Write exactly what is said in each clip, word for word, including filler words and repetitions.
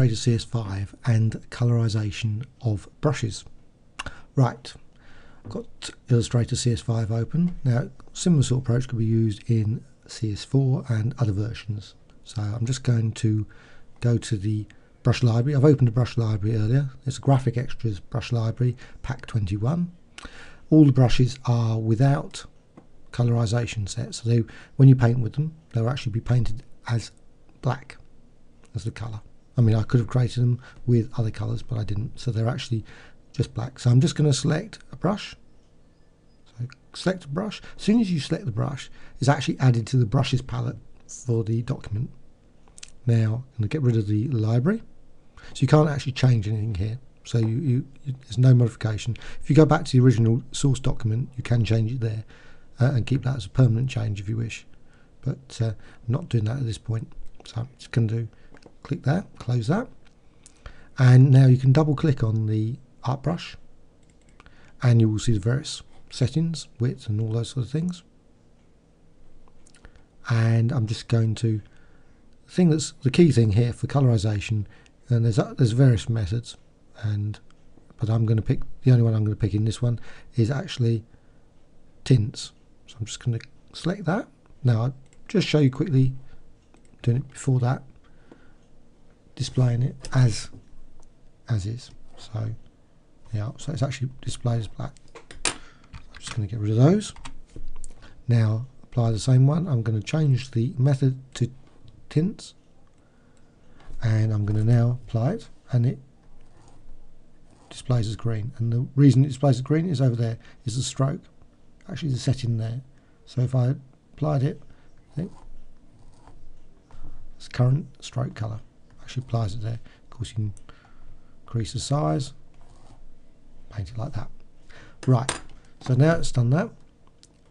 Illustrator C S five and colorization of brushes. Right, got Illustrator C S five open. Now, similar sort of approach could be used in C S four and other versions. So I'm just going to go to the brush library. I've opened a brush library earlier. It's a Graphic Extras brush library, pack twenty-one. All the brushes are without colorization sets, so they, when you paint with them, they'll actually be painted as black as the color. I mean, I could have created them with other colors, but I didn't, so they're actually just black. So I'm just going to select a brush. So select a brush. As soon as you select the brush, it's actually added to the brushes palette for the document. Now I'm going to get rid of the library, so you can't actually change anything here. So you, you, you, there's no modification. If you go back to the original source document, you can change it there uh, and keep that as a permanent change if you wish. But uh, I'm not doing that at this point. So I'm just going to do, click there, close that. And now you can double click on the art brush and you will see the various settings, widths and all those sort of things. And I'm just going to, the thing that's the key thing here for colorization, and there's, uh, there's various methods, and but I'm going to pick, the only one I'm going to pick in this one is actually tints. So I'm just going to select that. Now I'll just show you quickly doing it before that, displaying it as as is. So yeah, so it's actually displayed as black. I'm just going to get rid of those. Now apply the same one. I'm going to change the method to tints, and I'm going to now apply it, and it displays as green. And the reason it displays as green is over there is the stroke, actually the setting there. So if I applied it, I think it's current stroke color. Actually applies it there. Of course, you can increase the size, paint it like that. Right. So now it's done that.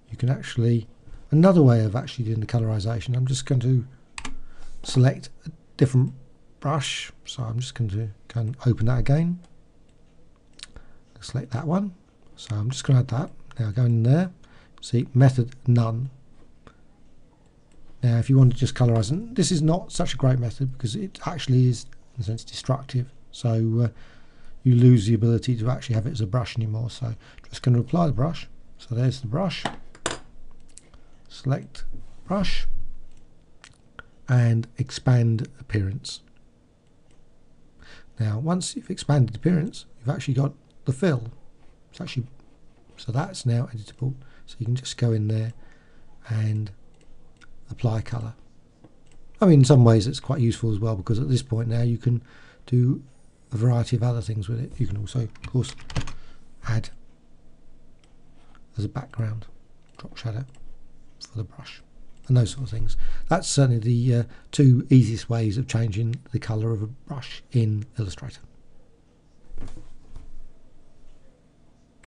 You can actually, another way of actually doing the colorization. I'm just going to select a different brush. So I'm just going to go and open that again. Select that one. So I'm just going to add that. Now go in there. See method none. Now if you want to just colorize, and this is not such a great method because it actually is in a sense destructive. So uh, you lose the ability to actually have it as a brush anymore. So just going to apply the brush. So there's the brush. Select brush and expand appearance. Now once you've expanded appearance, you've actually got the fill. It's actually, so that's now editable. So you can just go in there and apply color. I mean, in some ways it's quite useful as well, because at this point now you can do a variety of other things with it. You can also, of course, add as a background, drop shadow for the brush and those sort of things. That's certainly the uh, two easiest ways of changing the color of a brush in Illustrator.